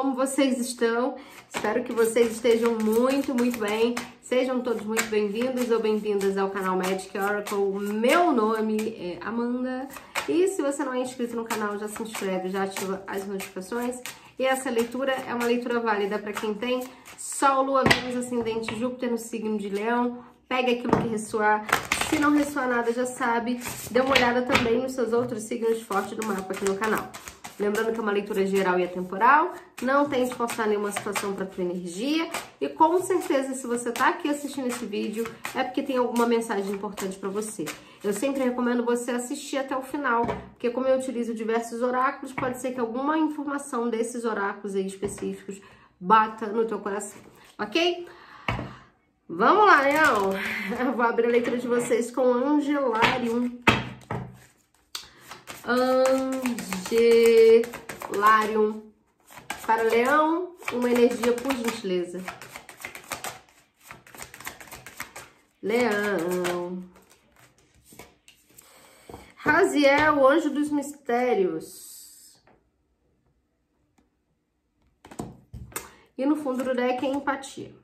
como vocês estão? Espero que vocês estejam muito, muito bem. Sejam todos muito bem-vindos ou bem-vindas ao canal Magic Oracle. Meu nome é Amanda. E se você não é inscrito no canal, já se inscreve, já ativa as notificações. E essa leitura é uma leitura válida para quem tem Sol, Lua, Vênus, Ascendente, Júpiter no signo de Leão. Pegue aquilo que ressoar. Se não ressoar nada, já sabe. Dê uma olhada também nos seus outros signos fortes do mapa aqui no canal. Lembrando que é uma leitura geral e atemporal, não tente forçar nenhuma situação para a tua energia. E com certeza, se você está aqui assistindo esse vídeo, é porque tem alguma mensagem importante para você. Eu sempre recomendo você assistir até o final, porque como eu utilizo diversos oráculos, pode ser que alguma informação desses oráculos aí específicos bata no teu coração, ok? Vamos lá, Leão! Eu vou abrir a leitura de vocês com Angelarium. Angelarium. Para Leão, uma energia por gentileza. Leão. Raziel, o anjo dos mistérios. E no fundo do deck é empatia.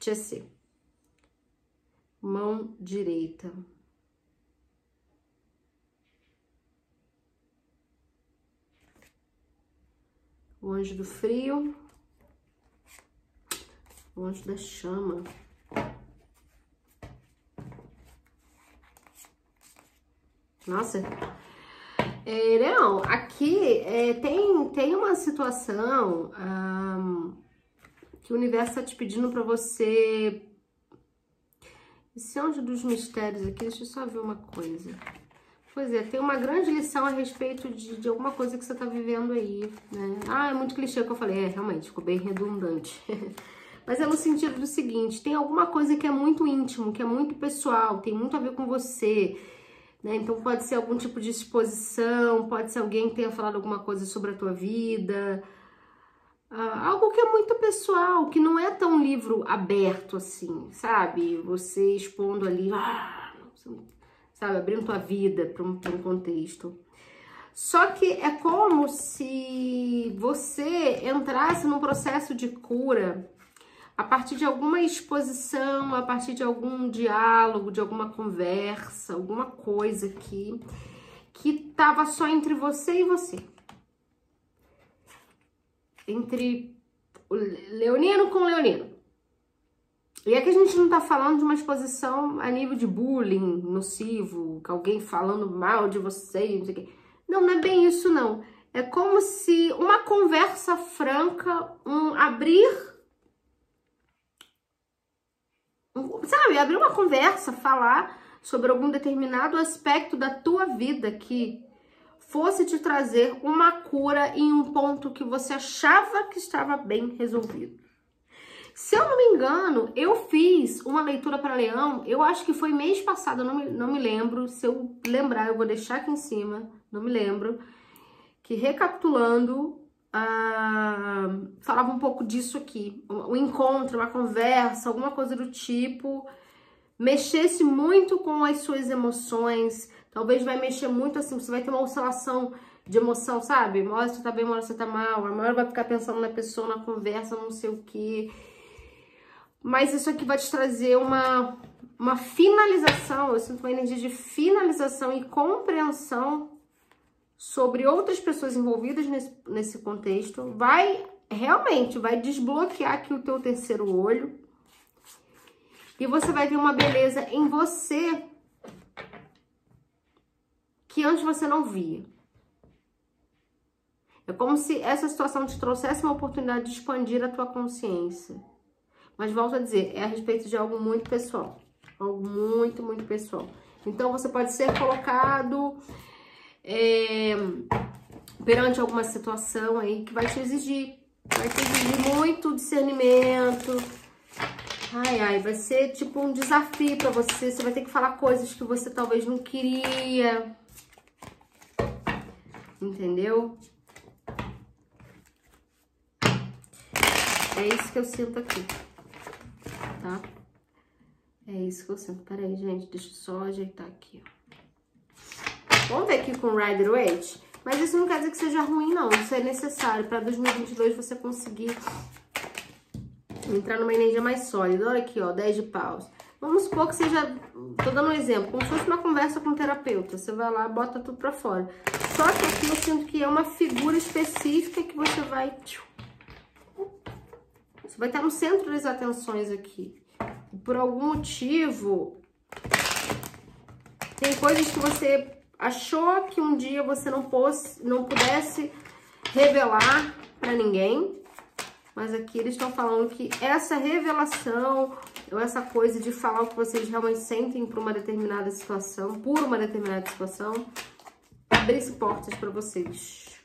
Tchê. Mão direita. O anjo do frio, o anjo da chama, nossa, Leão, aqui tem uma situação que o universo está te pedindo para você, esse anjo dos mistérios aqui, deixa eu só ver uma coisa. Pois é, tem uma grande lição a respeito de alguma coisa que você tá vivendo aí, né? Ah, é muito clichê o que eu falei. É, realmente, ficou bem redundante. Mas é no sentido do seguinte, tem alguma coisa que é muito íntimo, que é muito pessoal, tem muito a ver com você, né? Então pode ser algum tipo de exposição, pode ser alguém que tenha falado alguma coisa sobre a tua vida, algo que é muito pessoal, que não é tão livro aberto assim, sabe? Você expondo ali... sabe, abrindo tua vida para um contexto. Só que é como se você entrasse num processo de cura a partir de alguma exposição, a partir de algum diálogo, de alguma conversa, alguma coisa que tava só entre você e você. Entre o leonino com o leonino. E é que a gente não tá falando de uma exposição a nível de bullying nocivo, que alguém falando mal de você, não sei o quê. Não, não é bem isso, não. É como se uma conversa franca, um abrir... sabe, abrir uma conversa, falar sobre algum determinado aspecto da tua vida que fosse te trazer uma cura em um ponto que você achava que estava bem resolvido. Se eu não me engano, eu fiz uma leitura para Leão, eu acho que foi mês passado, eu não me lembro, se eu lembrar eu vou deixar aqui em cima, não me lembro, que recapitulando, falava um pouco disso aqui, um encontro, uma conversa, alguma coisa do tipo, mexesse muito com as suas emoções, talvez vai mexer muito assim, você vai ter uma oscilação de emoção, sabe? Uma hora você tá bem, uma hora você tá mal, uma hora vai ficar pensando na pessoa, na conversa, não sei o quê... Mas isso aqui vai te trazer uma finalização, eu sinto uma energia de finalização e compreensão sobre outras pessoas envolvidas nesse contexto. Vai, realmente, vai desbloquear aqui o teu terceiro olho. E você vai ver uma beleza em você que antes você não via. É como se essa situação te trouxesse uma oportunidade de expandir a tua consciência. Mas volto a dizer, é a respeito de algo muito pessoal. Algo muito, muito pessoal. Então, você pode ser colocado perante alguma situação aí que vai te exigir. Vai te exigir muito discernimento. Ai, ai, vai ser tipo um desafio pra você. Você vai ter que falar coisas que você talvez não queria. Entendeu? É isso que eu sinto aqui. Tá? É isso que eu sinto. Pera aí, gente. Deixa eu só ajeitar aqui, ó. Vamos ver aqui com o Rider Waite. Mas isso não quer dizer que seja ruim, não. Isso é necessário para 2022 você conseguir entrar numa energia mais sólida. Olha aqui, ó, 10 de paus. Vamos supor que seja, tô dando um exemplo, como se fosse uma conversa com um terapeuta. Você vai lá, bota tudo pra fora. Só que aqui eu sinto que é uma figura específica que você vai... Você vai estar no centro das atenções aqui. Por algum motivo, tem coisas que você achou que um dia você não pudesse revelar pra ninguém. Mas aqui eles estão falando que essa revelação... Ou essa coisa de falar o que vocês realmente sentem por uma determinada situação, abrisse portas pra vocês.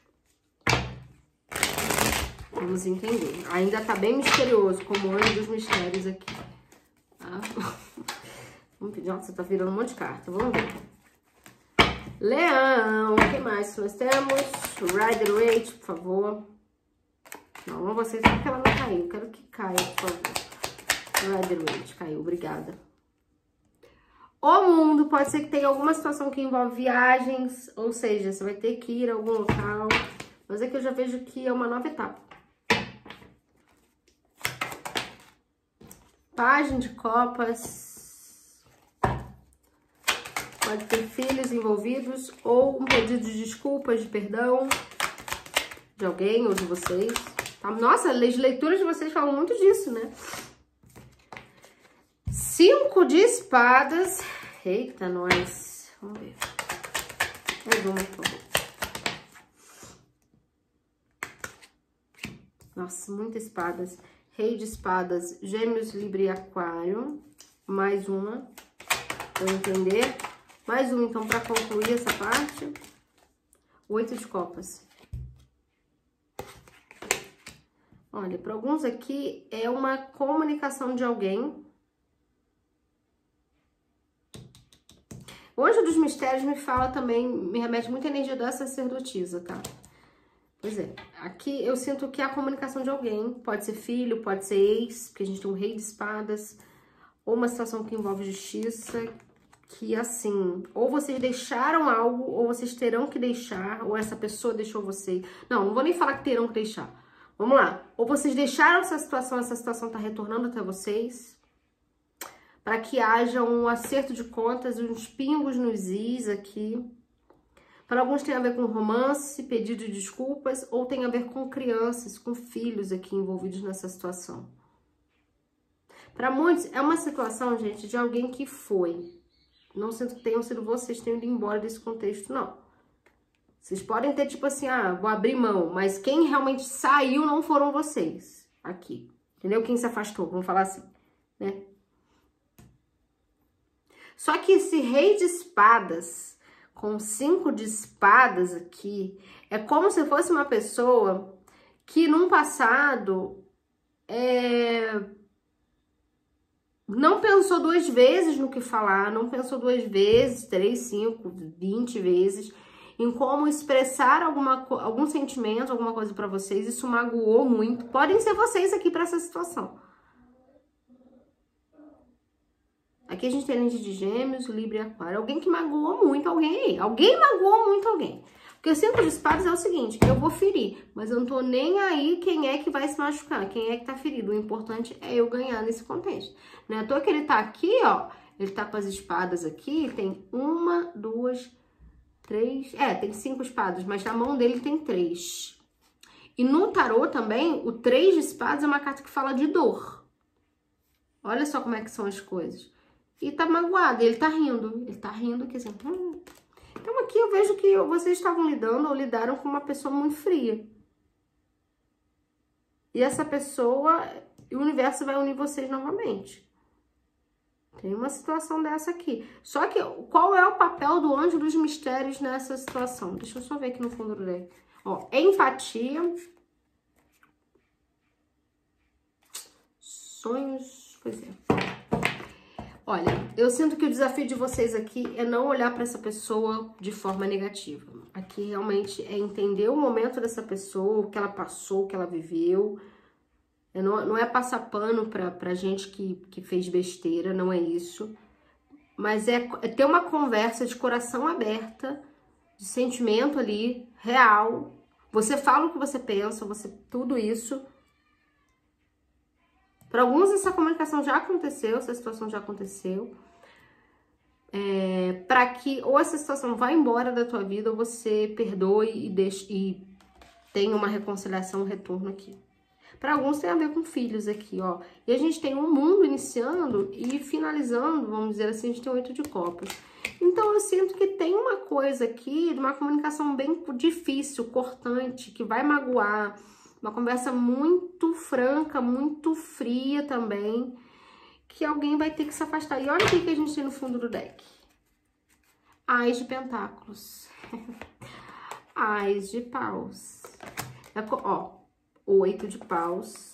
Vamos entender. Ainda tá bem misterioso, como o ano dos mistérios aqui. Tá? Vamos pedir, nossa, tá virando um monte de carta, vamos ver. Leão, o que mais nós temos? Rider Waite, por favor. Não, não vou aceitar que ela não caiu, eu quero que caia, por favor. Rider Waite, caiu, obrigada. O mundo, pode ser que tenha alguma situação que envolve viagens, ou seja, você vai ter que ir a algum local. Mas aqui eu já vejo que é uma nova etapa. Página de copas. Pode ter filhos envolvidos ou um pedido de desculpas, de perdão de alguém ou de vocês. Nossa, as leituras de vocês falam muito disso, né? 5 de espadas. Eita, nós. Vamos ver. Mais uma, por favor. Nossa, muitas espadas. Rei de espadas. Gêmeos, Libra e Aquário. Mais uma. Pra eu entender. Mais uma, então, pra concluir essa parte. 8 de copas. Olha, pra alguns aqui é uma comunicação de alguém. O anjo dos mistérios me fala também, me remete muito à energia da sacerdotisa, tá? Pois é, aqui eu sinto que é a comunicação de alguém, pode ser filho, pode ser ex, porque a gente tem um rei de espadas, ou uma situação que envolve justiça, que assim, ou vocês deixaram algo, ou vocês terão que deixar, ou essa pessoa deixou vocês. Não, não vou nem falar que terão que deixar. Vamos lá, ou vocês deixaram essa situação tá retornando até vocês... Para que haja um acerto de contas, uns pingos nos is aqui. Para alguns tem a ver com romance, pedido de desculpas, ou tem a ver com crianças, com filhos aqui envolvidos nessa situação. Para muitos, é uma situação, gente, de alguém que foi. Não sinto que tenham sido vocês, tenham ido embora desse contexto, não. Vocês podem ter, tipo assim, ah, vou abrir mão, mas quem realmente saiu não foram vocês aqui. Entendeu? Quem se afastou, vamos falar assim, né? Só que esse rei de espadas, com 5 de espadas aqui, é como se fosse uma pessoa que, num passado, não pensou 2 vezes no que falar, não pensou 2 vezes, 3, 5, 20 vezes, em como expressar algum sentimento, alguma coisa pra vocês. Isso magoou muito. Podem ser vocês aqui pra essa situação. Aqui a gente tem a energia de gêmeos, Libra e Aquário. Alguém que magoou muito alguém aí. Alguém magoou muito alguém. Porque o 5 de espadas é o seguinte, eu vou ferir, mas eu não tô nem aí quem é que vai se machucar, quem é que tá ferido. O importante é eu ganhar nesse contexto. Não é à toa que ele tá aqui, ó. Ele tá com as espadas aqui, ele tem 1, 2, 3... tem 5 espadas, mas na mão dele tem 3. E no tarô também, o 3 de espadas é uma carta que fala de dor. Olha só como é que são as coisas. E tá magoado, ele tá rindo aqui assim. Então aqui eu vejo que vocês estavam lidando ou lidaram com uma pessoa muito fria. E essa pessoa, o universo vai unir vocês novamente. Tem uma situação dessa aqui. Só que qual é o papel do anjo dos mistérios nessa situação? Deixa eu só ver aqui no fundo do deck. Ó, empatia. Sonhos, pois é. Olha, eu sinto que o desafio de vocês aqui é não olhar para essa pessoa de forma negativa. Aqui realmente é entender o momento dessa pessoa, o que ela passou, o que ela viveu. Não é passar pano pra gente que fez besteira, não é isso. Mas é ter uma conversa de coração aberta, de sentimento ali. real. Você fala o que você pensa, você tudo isso. Para alguns essa comunicação já aconteceu, essa situação já aconteceu. Para que ou essa situação vá embora da tua vida ou você perdoe e deixe e tenha uma reconciliação, um retorno aqui. Para alguns tem a ver com filhos aqui, ó. E a gente tem um mundo iniciando e finalizando, vamos dizer assim, a gente tem 8 de copas. Então eu sinto que tem uma coisa aqui, uma comunicação bem difícil, cortante, que vai magoar, uma conversa muito franca, muito fria também, que alguém vai ter que se afastar. E olha o que a gente tem no fundo do deck. Ás de pentáculos. Ás de paus. Ó. 8 de paus,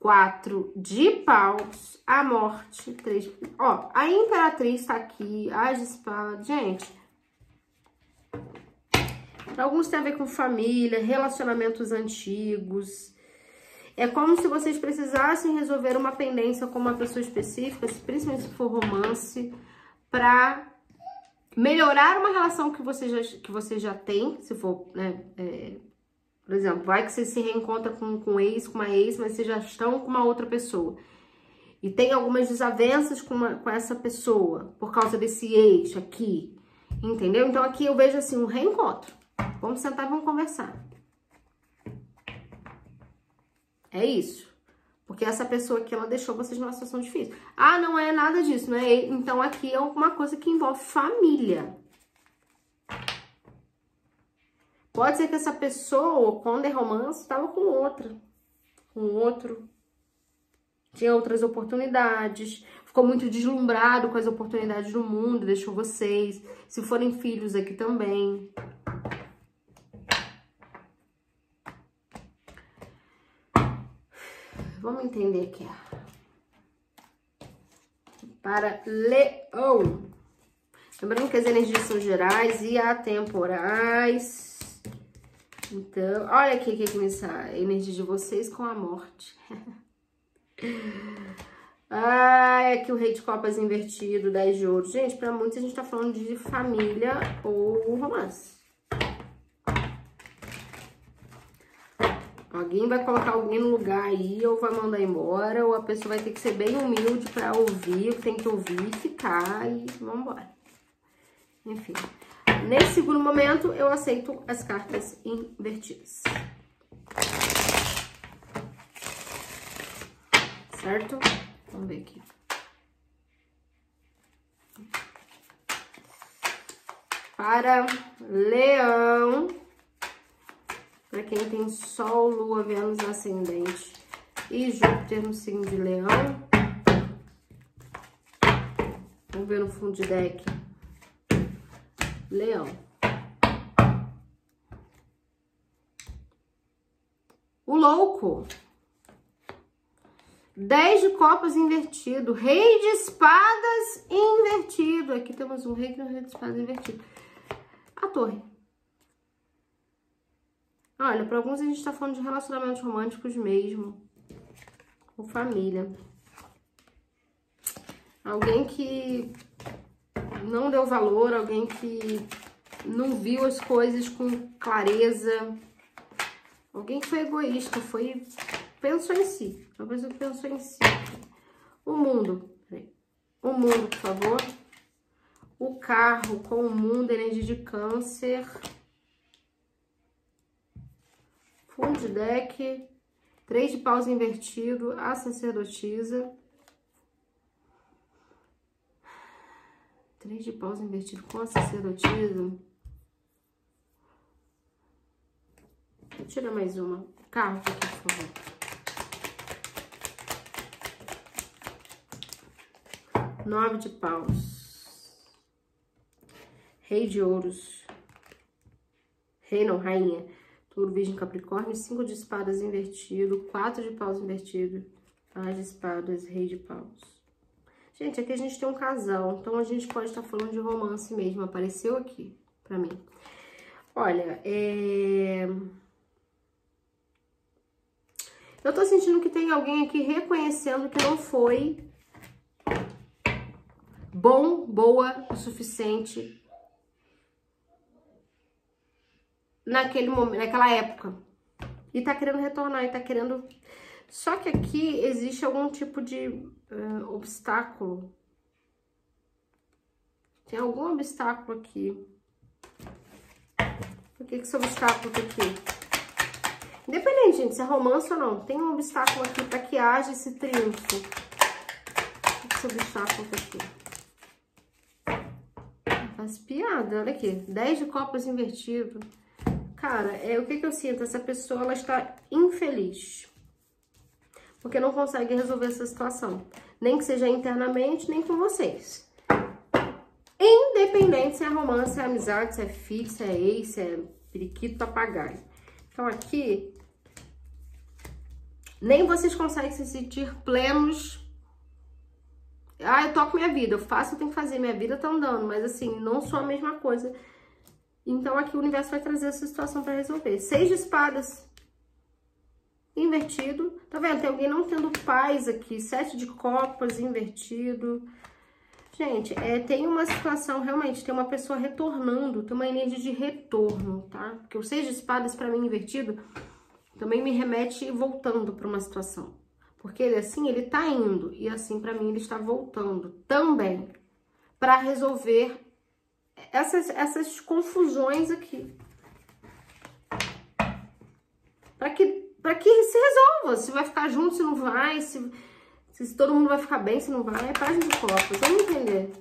4 de paus, a morte, 3... Ó, a imperatriz tá aqui, as de espadas, gente. Alguns tem a ver com família, relacionamentos antigos. É como se vocês precisassem resolver uma pendência com uma pessoa específica, principalmente se for romance, pra melhorar uma relação que você já tem, se for, né, por exemplo, vai que você se reencontra com uma ex, mas vocês já estão com uma outra pessoa. E tem algumas desavenças com essa pessoa, por causa desse ex aqui, entendeu? Então aqui eu vejo assim, um reencontro. Vamos sentar, vamos conversar. É isso. Porque essa pessoa aqui, ela deixou vocês numa situação difícil. Ah, não é nada disso, não é? Então aqui é alguma coisa que envolve família. Pode ser que essa pessoa, quando é romance, estava com outra, com outro. Tinha outras oportunidades, ficou muito deslumbrado com as oportunidades do mundo, deixou vocês. Se forem filhos aqui também. Vamos entender aqui. Para Leão. Lembrando que as energias são gerais e atemporais. Então, olha aqui que começar a energia de vocês com a morte. Ai, aqui o rei de copas invertido, 10 de ouro. Gente, pra muitos a gente tá falando de família ou romance. Alguém vai colocar alguém no lugar aí, ou vai mandar embora, ou a pessoa vai ter que ser bem humilde pra ouvir o que tem que ouvir e ficar, e vambora. Enfim. Nesse segundo momento, eu aceito as cartas invertidas. Certo? Vamos ver aqui. Para Leão, para quem tem Sol, Lua, Vênus, Ascendente e Júpiter no signo de Leão. Vamos ver no fundo de deck. Leão. O louco. 10 de copas invertido. Rei de espadas invertido. Aqui temos um rei que é um rei de espadas invertido. A torre. Olha, para alguns a gente tá falando de relacionamentos românticos mesmo. Ou família. Alguém que... não deu valor, alguém que não viu as coisas com clareza. Alguém que foi egoísta, pensou em si. Uma pessoa que pensou em si. O mundo. O mundo, por favor. O carro com o mundo, energia de câncer. Fundo de deck. 3 de paus invertido. A sacerdotisa. 3 de paus invertido com a sacerdotisa. Tira mais uma. Carro aqui, por favor. 9 de paus. Rei de ouros. Rei não, rainha. Touro, virgem, capricórnio. 5 de espadas invertido. 4 de paus invertido. As de espadas, rei de paus. Gente, aqui a gente tem um casal, então a gente pode estar falando de romance mesmo, apareceu aqui pra mim. Olha, eu tô sentindo que tem alguém aqui reconhecendo que não foi bom, boa o suficiente naquele momento, naquela época. E tá querendo retornar, e tá querendo... Só que aqui existe algum tipo de obstáculo. Tem algum obstáculo aqui. Por que esse obstáculo tá aqui? Independente, gente, se é romance ou não, tem um obstáculo aqui pra que haja esse triunfo. Esse obstáculo tá aqui. Faz piada, olha aqui. 10 de copas invertido. Cara, o que eu sinto? Essa pessoa, ela está infeliz. Porque não consegue resolver essa situação. Nem que seja internamente, nem com vocês. Independente se é romance, se é amizade, se é filho, se é ex, se é periquito, papagaio. Então, aqui, nem vocês conseguem se sentir plenos. Ah, eu toco minha vida, eu faço, eu tenho que fazer, minha vida tá andando, mas assim, não sou a mesma coisa. Então, aqui o universo vai trazer essa situação pra resolver. 6 de espadas, invertido. Tá vendo? Tem alguém não tendo paz aqui. 7 de copas, invertido. Gente, tem uma situação, realmente, tem uma pessoa retornando, tem uma energia de retorno, tá? Porque o 6 de espadas, pra mim, invertido, também me remete voltando pra uma situação. Porque ele, assim, ele tá indo, e assim, pra mim, ele está voltando também pra resolver essas confusões aqui. Pra que se resolva, se vai ficar junto, se não vai, se todo mundo vai ficar bem, se não vai, é página de copas. Vamos entender.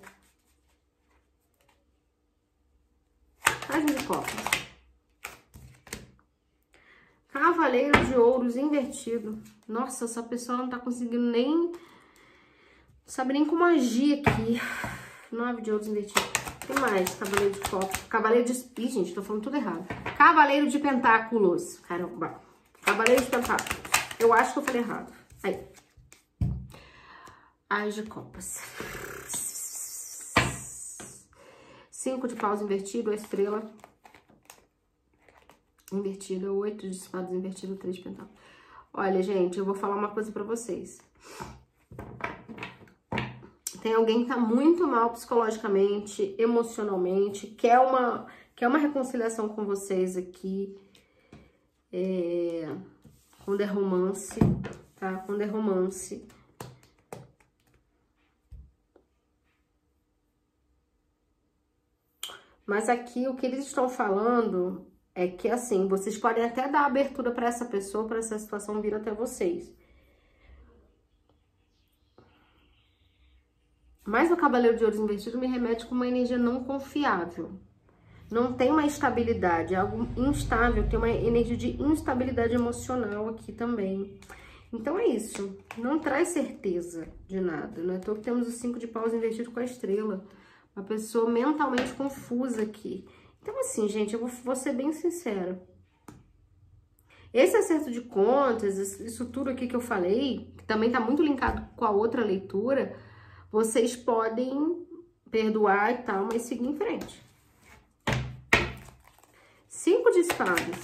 Página de copas. Cavaleiro de ouros invertido. Nossa, essa pessoa não tá conseguindo nem... Sabe nem como agir aqui. 9 de ouros invertido. O que mais? Cavaleiro de copas. Cavaleiro de... Ih, gente, tô falando tudo errado. Cavaleiro de pentáculos. Caramba. Cavaleiro de pentáculos. Eu acho que eu falei errado. Aí. As de copas. 5 de paus invertido, a estrela invertida, 8 de espadas invertido, 3 de pentáculos. Olha, gente, eu vou falar uma coisa pra vocês. Tem alguém que tá muito mal psicologicamente, emocionalmente, quer uma reconciliação com vocês aqui. Quando é romance, tá? Quando é romance... Mas aqui o que eles estão falando é que, assim, vocês podem até dar abertura pra essa pessoa, pra essa situação vir até vocês. Mas o Cavaleiro de Ouros invertido me remete com uma energia não confiável. Não tem uma estabilidade, é algo instável, tem uma energia de instabilidade emocional aqui também. Então é isso, não traz certeza de nada, né? Então temos o 5 de paus invertido com a estrela. Uma pessoa mentalmente confusa aqui. Então, assim, gente, eu vou ser bem sincera. Esse acerto de contas, isso tudo aqui que eu falei, que também tá muito linkado com a outra leitura, vocês podem perdoar e tal, mas seguir em frente. 5 de espadas.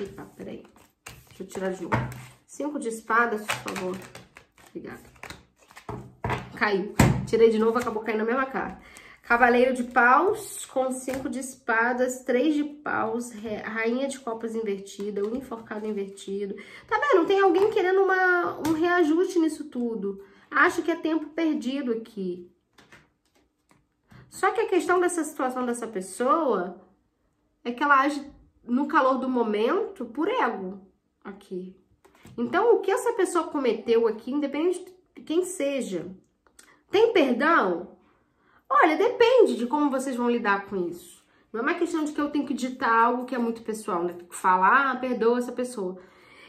Eita, peraí. Deixa eu tirar de novo. 5 de espadas, por favor. Obrigada. Caiu. Tirei de novo, acabou caindo na mesma cara. Cavaleiro de paus com 5 de espadas, 3 de paus, rainha de copas invertida, o enforcado invertido. Tá vendo? Tem alguém querendo um reajuste nisso tudo. Acho que é tempo perdido aqui. Só que a questão dessa situação dessa pessoa é que ela age no calor do momento por ego aqui. Então, o que essa pessoa cometeu aqui, independente de quem seja... Tem perdão? Olha, depende de como vocês vão lidar com isso. Não é uma questão de que eu tenho que ditar algo que é muito pessoal, né? Tenho que falar, perdoa essa pessoa.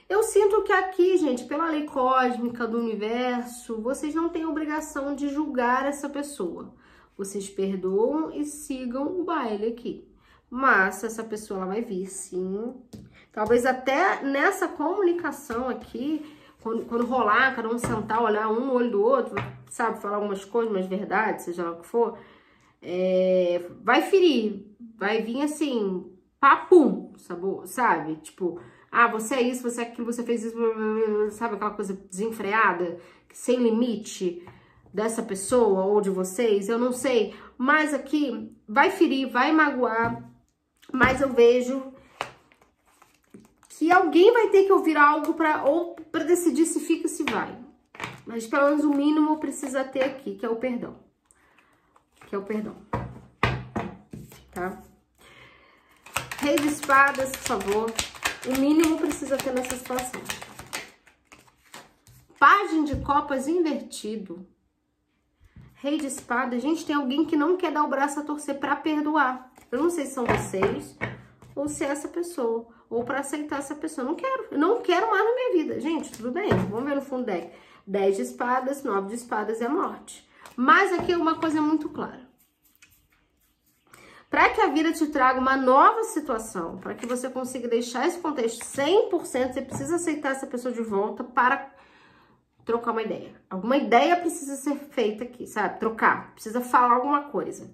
Eu sinto que aqui, gente, pela lei cósmica do universo, vocês não têm obrigação de julgar essa pessoa. Vocês perdoam e sigam o baile aqui. Mas essa pessoa, ela vai vir, sim. Talvez até nessa comunicação aqui... Quando rolar, cada um sentar, olhar um no olho do outro, sabe? Falar algumas coisas, umas verdades, seja lá o que for. Vai ferir. Vai vir assim, papum, sabe? Tipo, ah, você é isso, você é aquilo, você fez isso, sabe? Aquela coisa desenfreada, sem limite. dessa pessoa ou de vocês, eu não sei, mas aqui vai ferir, vai magoar, mas eu vejo que alguém vai ter que ouvir algo para decidir se fica ou se vai. Mas pelo menos o mínimo precisa ter aqui, que é o perdão. Que é o perdão. Tá? Rei de espadas, por favor. O mínimo precisa ter nessa situação. Página de copas invertido. Rei de espadas. Gente, tem alguém que não quer dar o braço a torcer pra perdoar. Eu não sei se são vocês ou se é essa pessoa. Ou pra aceitar essa pessoa. Não quero. Eu não quero mais na minha vida. Gente, tudo bem. Vamos ver no fundo do deck. 10 de espadas, 9 de espadas é a morte. Mas aqui é uma coisa muito clara. Para que a vida te traga uma nova situação, para que você consiga deixar esse contexto 100%, você precisa aceitar essa pessoa de volta para trocar uma ideia. Alguma ideia precisa ser feita aqui, sabe? Trocar, precisa falar alguma coisa.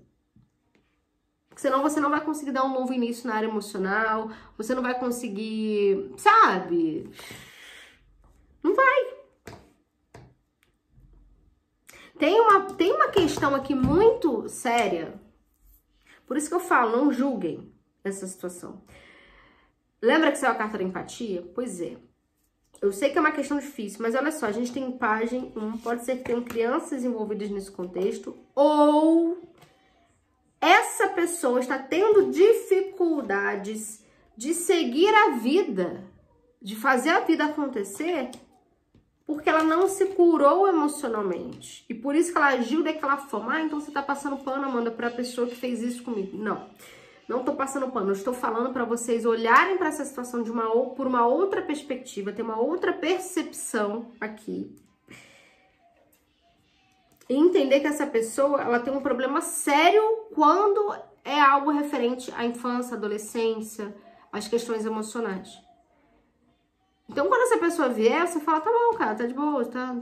Porque senão você não vai conseguir dar um novo início na área emocional, você não vai conseguir, sabe? Não vai. Tem uma questão aqui muito séria. Por isso que eu falo, não julguem essa situação. Lembra que saiu a carta da empatia? Pois é. Eu sei que é uma questão difícil, mas olha só, a gente tem página 1, pode ser que tenham crianças envolvidas nesse contexto, ou essa pessoa está tendo dificuldades de seguir a vida, de fazer a vida acontecer, porque ela não se curou emocionalmente. E por isso que ela agiu daquela forma. Ah, então você tá passando pano, Amanda, pra pessoa que fez isso comigo. Não. Não tô passando pano. Eu estou falando pra vocês olharem pra essa situação por uma outra perspectiva. Ter uma outra percepção aqui. E entender que essa pessoa, ela tem um problema sério quando é algo referente à infância, adolescência, às questões emocionais. Então, quando essa pessoa vier, você fala, tá bom, cara, tá de boa, tá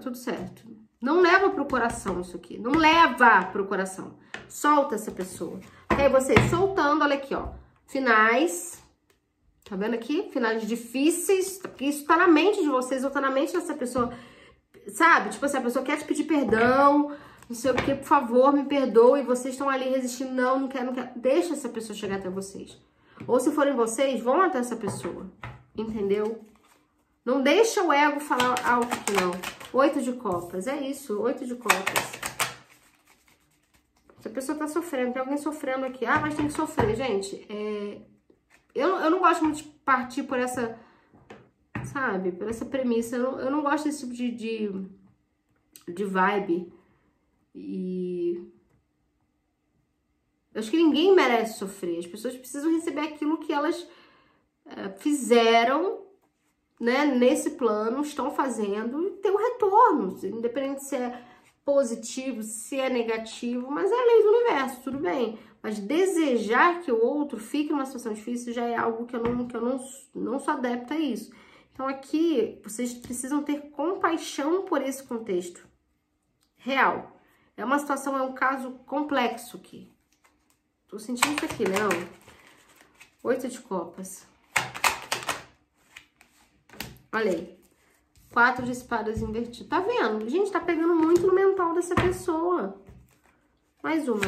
tudo certo. Não leva pro coração isso aqui. Não leva pro coração. Solta essa pessoa. E aí, vocês soltando, olha aqui, ó. Finais. Tá vendo aqui? Finais difíceis. Porque isso tá na mente de vocês ou tá na mente dessa pessoa. Sabe? Tipo assim, a pessoa quer te pedir perdão. Não sei o que, por favor, me perdoe. E vocês estão ali resistindo. Não, não quero, não quero. Deixa essa pessoa chegar até vocês. Ou se forem vocês, vão até essa pessoa. Entendeu? Não deixa o ego falar alto que não. 8 de copas, é isso, 8 de copas. Essa pessoa tá sofrendo, tem alguém sofrendo aqui. Ah, mas tem que sofrer, gente. Eu não gosto muito de partir por essa, sabe, por essa premissa. Eu não gosto desse tipo de vibe. E eu acho que ninguém merece sofrer. As pessoas precisam receber aquilo que elas fizeram, né, nesse plano, estão fazendo e tem um retorno, independente se é positivo, se é negativo, mas é a lei do universo, tudo bem. Mas desejar que o outro fique numa situação difícil já é algo que eu não sou adepta a isso. Então aqui, vocês precisam ter compaixão por esse contexto real. É uma situação, é um caso complexo aqui. Tô sentindo isso aqui, né? 8 de copas. Olha aí. 4 de espadas invertido. Tá vendo? Gente, tá pegando muito no mental dessa pessoa. Mais uma.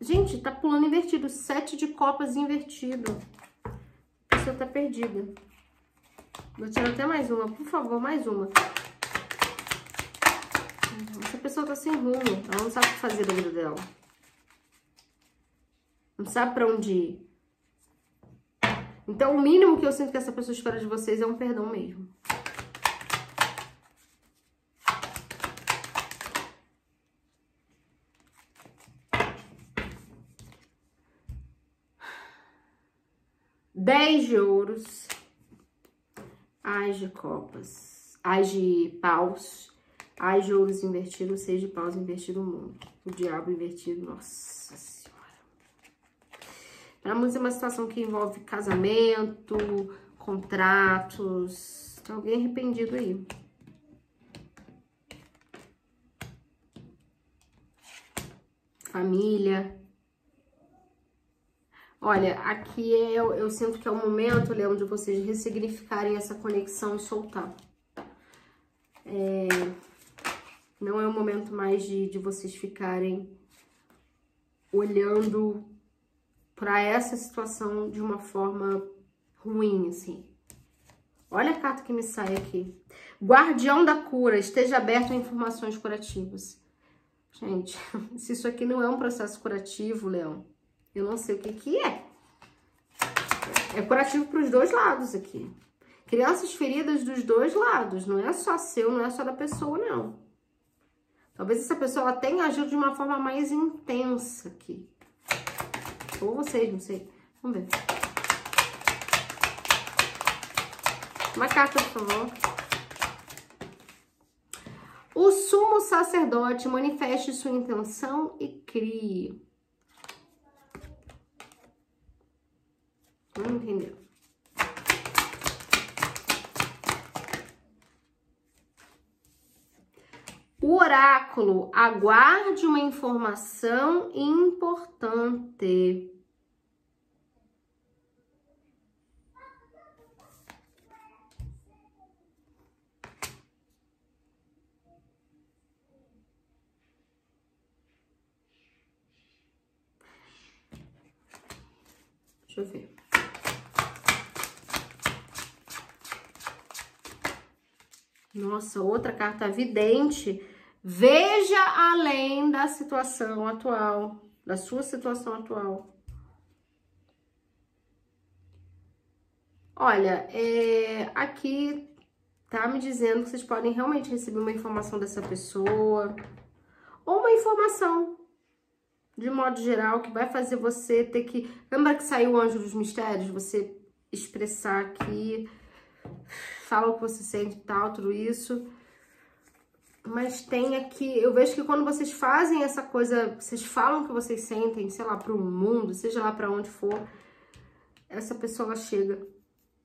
Gente, tá pulando invertido. 7 de copas invertido. A pessoa tá perdida. Vou tirar até mais uma. Por favor, mais uma. Essa pessoa tá sem rumo. Ela não sabe o que fazer da vida dela. Não sabe pra onde ir. Então, o mínimo que eu sinto que essa pessoa espera de vocês é um perdão mesmo. Dez de ouros. As de copas. As de paus. As de ouros invertido. 6 de paus invertido o mundo. O diabo invertido. Nossa Senhora. Pra muitos é uma situação que envolve casamento, contratos. Tem alguém arrependido aí. Família. Olha, aqui eu sinto que é o momento, Leão, de vocês ressignificarem essa conexão e soltar. Não é o momento mais de vocês ficarem olhando para essa situação de uma forma ruim, assim. Olha a carta que me sai aqui. Guardião da cura, esteja aberto a informações curativas. Gente, se isso aqui não é um processo curativo, Leão, eu não sei o que que é. É curativo para os dois lados aqui. Crianças feridas dos dois lados, não é só seu, não é só da pessoa, não. Talvez essa pessoa ela tenha agido de uma forma mais intensa aqui. Ou vocês, não sei. Vamos ver. Uma carta, por favor. O sumo sacerdote manifeste sua intenção e crie. Não entendeu. O oráculo, aguarde uma informação importante. Deixa eu ver. Nossa, outra carta vidente. Veja além da situação atual, da sua situação atual. Olha, aqui tá me dizendo que vocês podem realmente receber uma informação dessa pessoa. Ou uma informação, de modo geral, que vai fazer você ter que... Lembra que saiu o Anjo dos Mistérios? Você expressar aqui, fala o que você sente e tal, tudo isso... Mas tem aqui, eu vejo que quando vocês fazem essa coisa, vocês falam o que vocês sentem, sei lá, pro mundo, seja lá pra onde for, essa pessoa chega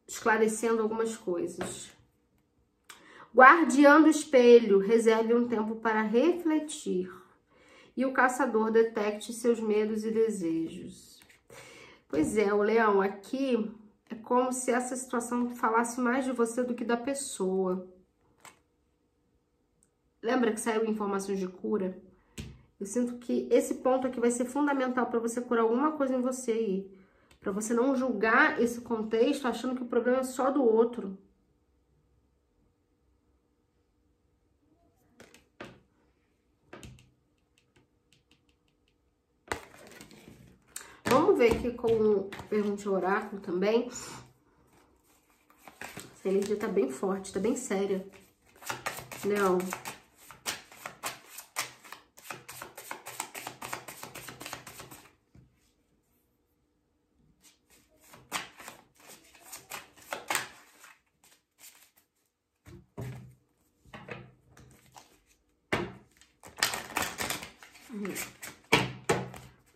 esclarecendo algumas coisas. Guardião do espelho, reserve um tempo para refletir. E o caçador detecte seus medos e desejos. Pois é, o Leão aqui é como se essa situação falasse mais de você do que da pessoa. Lembra que saiu informações de cura? Eu sinto que esse ponto aqui vai ser fundamental para você curar alguma coisa em você aí. Para você não julgar esse contexto achando que o problema é só do outro. Vamos ver aqui com pergunta oráculo também. Essa energia tá bem forte, tá bem séria. Leão.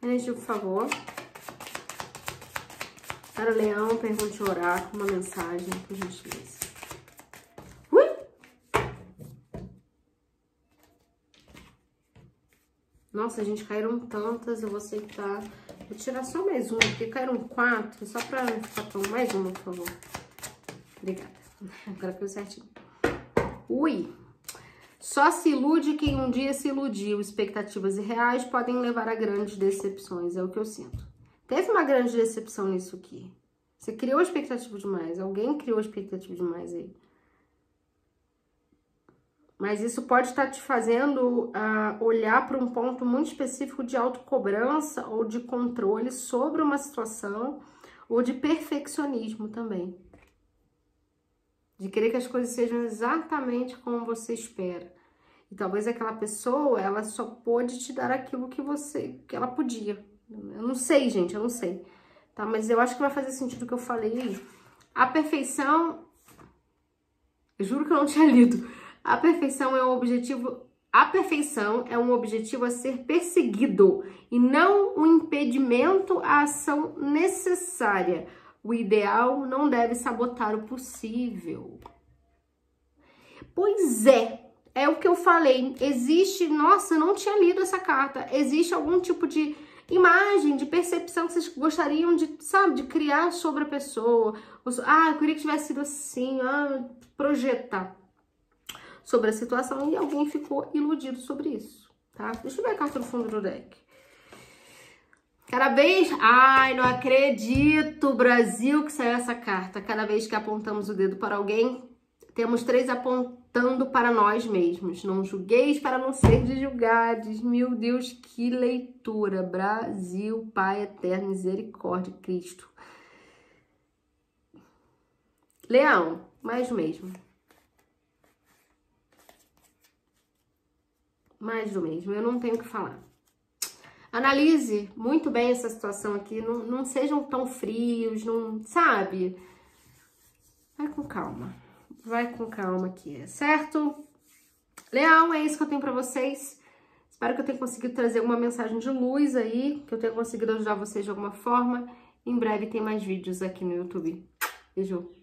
Energia, por favor. Para o Leão, pergunte o oráculo, uma mensagem, por gentileza. Nossa, gente, caíram tantas, eu vou aceitar. Vou tirar só mais uma, porque caíram 4, só pra ficar tão. Mais uma, por favor. Obrigada. Agora ficou certinho. Ui! Só se ilude quem um dia se iludiu. Expectativas irreais podem levar a grandes decepções, é o que eu sinto. Teve uma grande decepção nisso aqui. Você criou expectativa demais, alguém criou expectativa demais aí. Mas isso pode estar te fazendo olhar para um ponto muito específico de autocobrança ou de controle sobre uma situação ou de perfeccionismo também. De querer que as coisas sejam exatamente como você espera. E talvez aquela pessoa, ela só pôde te dar aquilo que ela podia. Eu não sei, gente, eu não sei. Tá? Mas eu acho que vai fazer sentido o que eu falei. A perfeição... Eu juro que eu não tinha lido. A perfeição é um objetivo... A perfeição é um objetivo a ser perseguido. E não um impedimento à ação necessária. O ideal não deve sabotar o possível. Pois é, é o que eu falei. Existe, nossa, eu não tinha lido essa carta. Existe algum tipo de imagem, de percepção que vocês gostariam de, sabe, de criar sobre a pessoa. Ah, eu queria que tivesse sido assim, projetar. sobre a situação e alguém ficou iludido sobre isso, tá? Deixa eu ver a carta do fundo do deck. Cada vez... Ai, não acredito, Brasil, que saiu essa carta. Cada vez que apontamos o dedo para alguém, temos três apontando para nós mesmos. Não julgueis para não ser julgados. Meu Deus, que leitura. Brasil, Pai eterno, misericórdia, Cristo. Leão, mais o mesmo. Mais do mesmo, eu não tenho o que falar. Analise muito bem essa situação aqui, não sejam tão frios, não, sabe? Vai com calma aqui, certo? Leão, é isso que eu tenho pra vocês. Espero que eu tenha conseguido trazer alguma mensagem de luz aí, que eu tenha conseguido ajudar vocês de alguma forma. Em breve tem mais vídeos aqui no YouTube. Beijo!